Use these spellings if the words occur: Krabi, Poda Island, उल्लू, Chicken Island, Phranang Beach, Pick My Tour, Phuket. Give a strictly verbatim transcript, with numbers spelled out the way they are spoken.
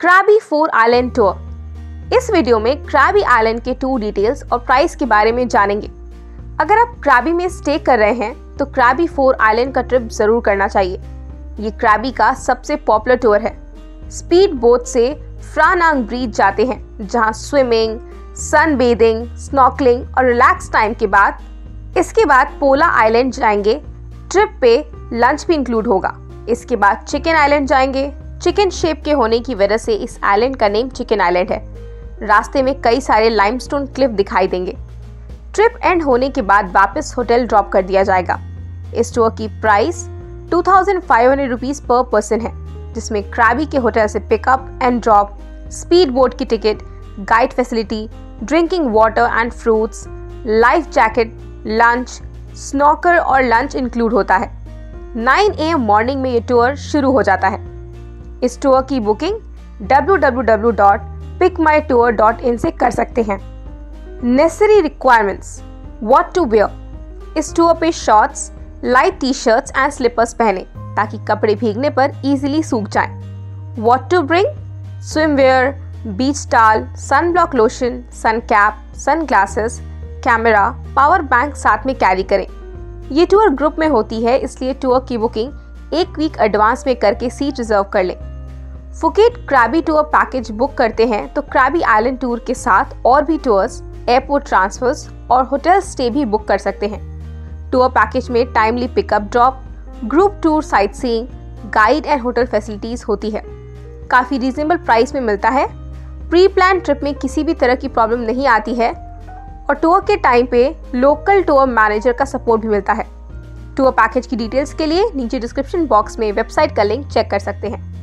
क्राबी four island tour. इस video में Krabi island के टूर डिटेल्स और प्राइस के बारे में जानेंगे। अगर आप क्राबी में स्टे कर रहे हैं तो क्राबी फोर आइलैंड का ट्रिप जरूर करना चाहिए। ये क्राबी का सबसे पॉपुलर टूर है। स्पीड बोट से फ्रानांग बीच जाते हैं, जहाँ स्विमिंग, सनबेदिंग, स्नॉर्कलिंग और रिलैक्स टाइम के बाद इसके बाद पोला आइलैंड जाएंगे। ट्रिप पे लंच भी इंक्लूड होगा। इसके बाद चिकन आइलैंड जाएंगे। चिकन शेप के होने की वजह से इस आइलैंड का नेम चिकन आइलैंड है। रास्ते में कई सारे लाइमस्टोन क्लिफ दिखाई देंगे। ट्रिप एंड होने के बाद वापस होटल ड्रॉप कर दिया जाएगा। इस टूर की price two thousand five hundred rupees per person है, जिसमें क्राबी के होटल से pickup and drop, speed boat की ticket, guide facility, drinking water and fruits, life jacket, lunch, snorkel और लंच इंक्लूड होता है। नाइन ए एम मॉर्निंग में ये टूर शुरू हो जाता है। इस टूर की booking W W W dot pick my tour dot in से कर सकते हैं। Necessary requirements, what to wear. इस टूर पे shorts, light T shirts and slippers पहने ताकि कपड़े भीगने पर इजीली सूख जाएं। What to bring, swimwear, beach towel, sunblock lotion, sun cap, sun glasses, camera, power bank साथ में कैरी करें। ये टूर ग्रुप में होती है, इसलिए टूर की बुकिंग एक वीक एडवांस में करके सीट रिजर्व कर लें। Phuket Krabi tour package book करते हैं तो क्राबी आइलैंड टूर के साथ और भी टूर्स, एयरपोर्ट ट्रांसफर्स और होटल स्टे भी बुक कर सकते हैं। टूर पैकेज में timely pickup drop, group tour sightseeing, guide and hotel facilities होती है। काफ़ी रीजनेबल प्राइस में मिलता है। प्री प्लान ट्रिप में किसी भी तरह की प्रॉब्लम नहीं आती है और टूर के टाइम पे लोकल टूर मैनेजर का सपोर्ट भी मिलता है। टूर पैकेज की डिटेल्स के लिए नीचे डिस्क्रिप्शन बॉक्स में वेबसाइट का लिंक चेक कर सकते हैं।